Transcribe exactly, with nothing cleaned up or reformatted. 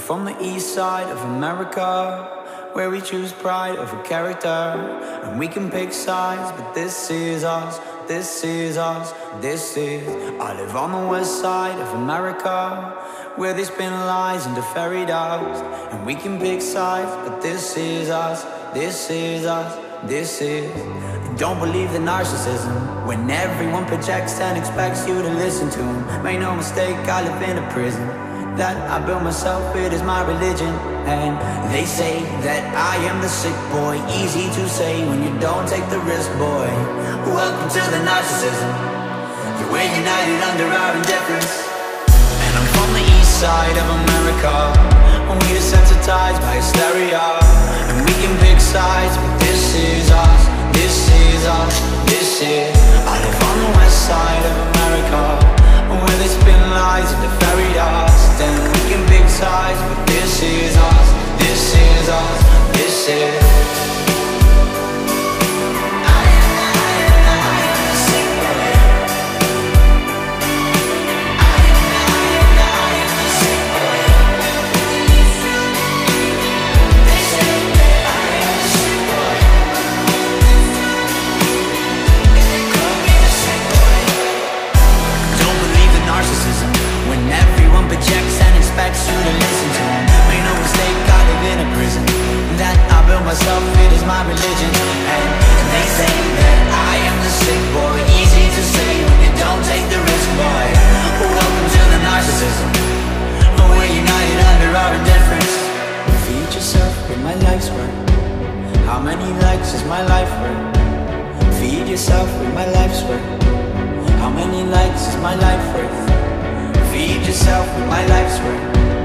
from the east side of America, where we choose pride over character, and we can pick sides, but this is us, this is us, this is. I live on the west side of America, where they spin lies into fairy dust, and we can pick sides, but this is us, this is us, this is. And don't believe the narcissism when everyone projects and expects you to listen to them. Make no mistake, I live in a prison that I built myself, it is my religion. And they say that I am the sick boy, easy to say when you don't take the risk, boy. Welcome to the narcissism, we're united under our indifference. And I'm from the east side of America, when we are sensitized by hysteria, and we can pick sides, but this is us, this is us, this is. I live on the west side of America, where they spin lies into fairy dust, and we can pick sides, but this is us, this is us, this is. I am, I am, I am a sick boy. I am, I am, I am a sick boy. They say that I am a sick boy. They call me a sick boy. Don't believe narcissism when everyone projects and expects you to listen to them. Make no mistake, I live in a prison that I built myself, it is my religion. And they say that I am the sick boy, easy to say when you don't take the risk, boy. Welcome to the narcissism, we're united under our indifference. Feed yourself with my life's worth. How many likes is my life worth? Feed yourself with my life's worth. How many likes is my life worth? Feed yourself with my life's worth.